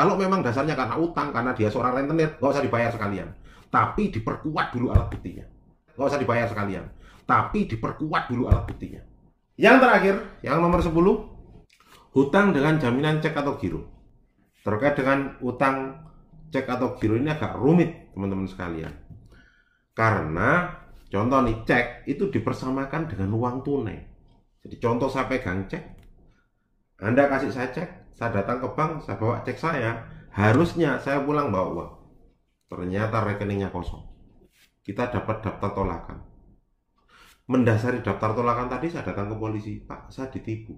Kalau memang dasarnya karena utang, karena dia seorang rentenir, nggak usah dibayar sekalian. Tapi diperkuat dulu alat buktinya. Nggak usah dibayar sekalian. Tapi diperkuat dulu alat buktinya. Yang terakhir, yang nomor 10, hutang dengan jaminan cek atau giro. Terkait dengan utang cek atau giro ini agak rumit, teman-teman sekalian. Karena, contoh nih, cek itu dipersamakan dengan uang tunai. Jadi contoh saya pegang cek, Anda kasih saya cek, saya datang ke bank, saya bawa cek saya, harusnya saya pulang bawa uang. Ternyata rekeningnya kosong. Kita dapat daftar tolakan. Mendasari daftar tolakan tadi, saya datang ke polisi, Pak, saya ditipu.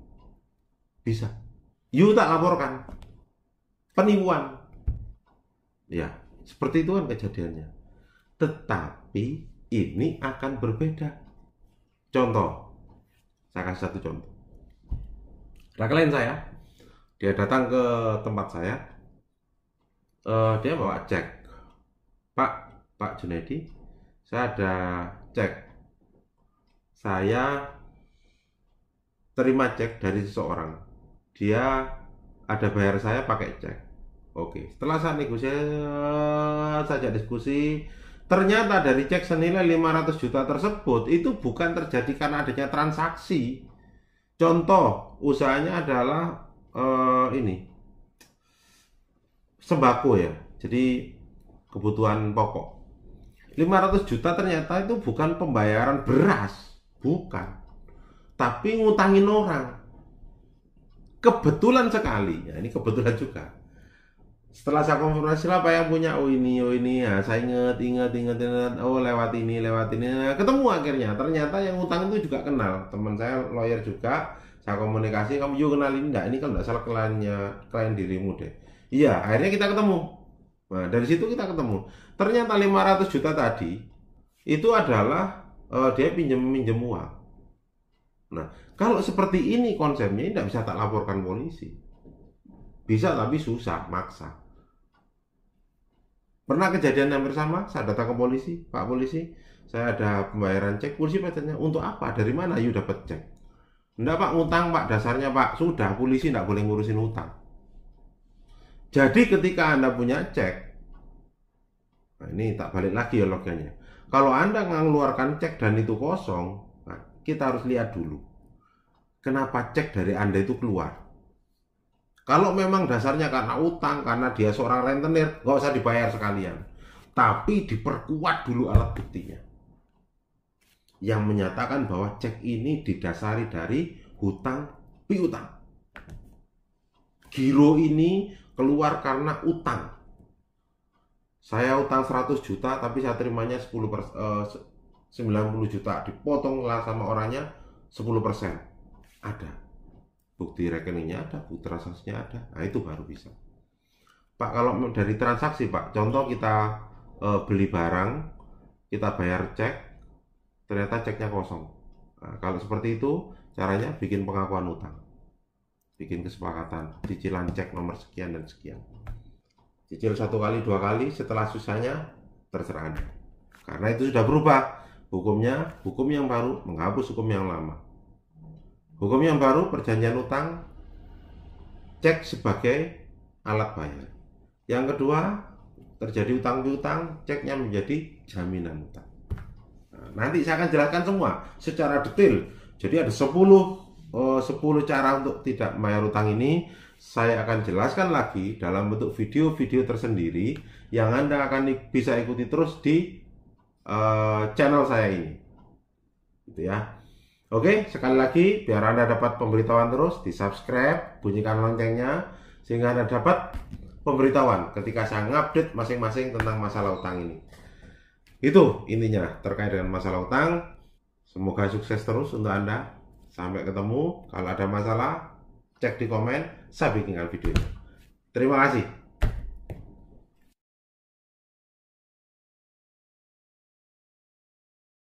Bisa. You tak laporkan. Penipuan. Ya, seperti itu kan kejadiannya. Tetapi ini akan berbeda. Contoh. Saya kasih satu contoh. Klien saya, dia datang ke tempat saya, dia bawa cek. Pak Junaidi, saya ada cek. Saya terima cek dari seseorang. Dia ada bayar saya pakai cek. Oke, setelah saya diskusi, ternyata dari cek senilai 500 juta tersebut, itu bukan terjadi karena adanya transaksi. Contoh, usahanya adalah ini sembako ya, jadi kebutuhan pokok. 500 juta ternyata itu bukan pembayaran beras, bukan, tapi ngutangin orang. Kebetulan sekali, ya ini kebetulan juga. Setelah saya konfirmasi, siapa yang punya? Oh ini ya, saya inget, oh lewat ini, nah, ketemu akhirnya. Ternyata yang utang itu juga kenal, teman saya lawyer juga. Saya komunikasi, kamu juga kenalin enggak? Ini kalau enggak salah klien dirimu deh. Iya, akhirnya kita ketemu. Nah, dari situ kita ketemu. Ternyata 500 juta tadi, itu adalah dia pinjem uang. Nah, kalau seperti ini konsepnya, tidak bisa tak laporkan polisi. Bisa, tapi susah, maksa. Pernah kejadian hampir sama, saya datang ke polisi. Pak polisi, saya ada pembayaran cek. Polisi bertanya, untuk apa? Dari mana you dapat cek? Enggak Pak, utang Pak, dasarnya Pak. Sudah, polisi enggak boleh ngurusin utang. Jadi ketika Anda punya cek, nah ini tak balik lagi ya logikanya. Kalau Anda mengeluarkan cek dan itu kosong, nah kita harus lihat dulu kenapa cek dari Anda itu keluar. Kalau memang dasarnya karena utang, karena dia seorang rentenir, nggak usah dibayar sekalian. Tapi diperkuat dulu alat buktinya yang menyatakan bahwa cek ini didasari dari hutang piutang. Giro ini keluar karena utang. Saya utang 100 juta tapi saya terimanya 90 juta, dipotonglah sama orangnya 10%. Ada. Bukti rekeningnya ada, bukti transaksinya ada. Nah, itu baru bisa. Pak, kalau dari transaksi, Pak, contoh kita beli barang, kita bayar cek, ternyata ceknya kosong. Nah, kalau seperti itu, caranya bikin pengakuan utang. Bikin kesepakatan, cicilan cek nomor sekian dan sekian. Cicil 1 kali, 2 kali, setelah susahnya, terserah Anda. Karena itu sudah berubah. Hukumnya, hukum yang baru menghapus hukum yang lama. Hukum yang baru, perjanjian utang, cek sebagai alat bayar. Yang kedua, terjadi utang piutang, ceknya menjadi jaminan utang. Nanti saya akan jelaskan semua secara detail. Jadi ada 10 cara untuk tidak membayar utang ini. Saya akan jelaskan lagi dalam bentuk video-video tersendiri yang Anda akan bisa ikuti terus di channel saya ini, gitu ya. Oke, sekali lagi biar Anda dapat pemberitahuan terus, di subscribe, bunyikan loncengnya sehingga Anda dapat pemberitahuan ketika saya ngupdate masing-masing tentang masalah utang ini. Itu intinya terkait dengan masalah utang. Semoga sukses terus untuk Anda. Sampai ketemu. Kalau ada masalah, cek di komen. Saya bikinkan videonya. Terima kasih.